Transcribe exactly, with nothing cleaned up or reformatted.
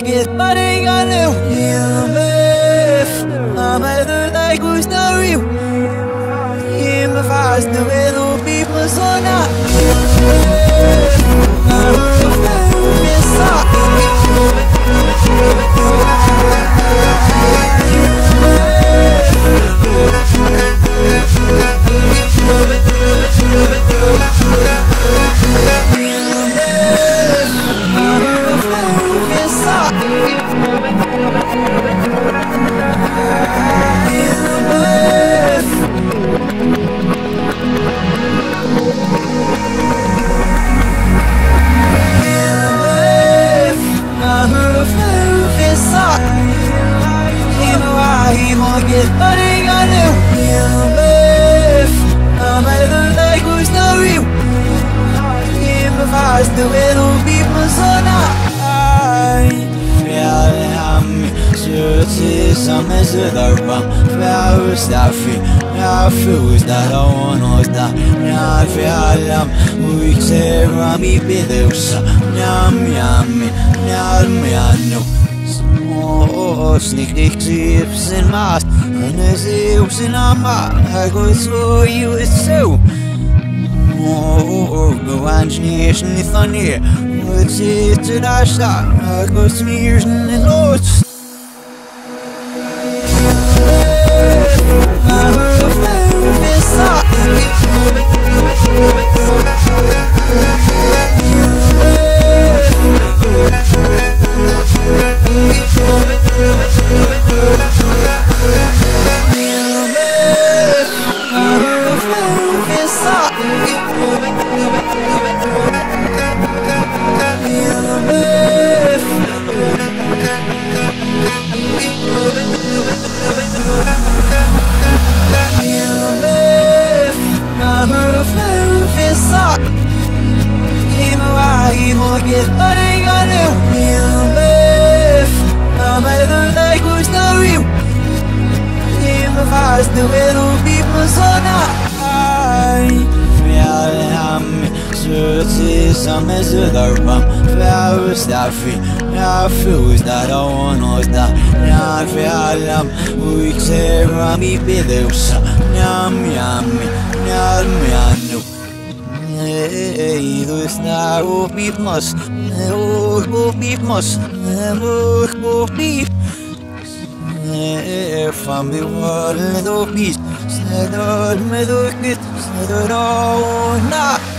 get money on the wheel. I'm at the like who's the real. In the fast, the middle people, so now get money on the wheel. I'm at the like who's the real. In the fast, the little people, so now I feel I'm certain some is the wrong. Feel stuffy, I feel that I want that. I feel I'm weak, say, Rami, be the yum, yum, yum, yum, yum. Sneak the chips and mask, and as it was in a map, I go through you itself. Oh, go on, sneeze, and it's on here. What's it to that shot? I go sneeze, and it's lost. Get money on the wheel. I'm at the like who's the real. In the fast, the little people, so now I feel I'm certain some is the wrong. Feel stuffy, I feel that I want that. I feel I'm weak, say, Rami, be the sun. Yum, yum, yum, yum, yum. Hey, those now will be plus, oh, will be plus, oh, will be. From the world of peace, said all my dogs, said all not.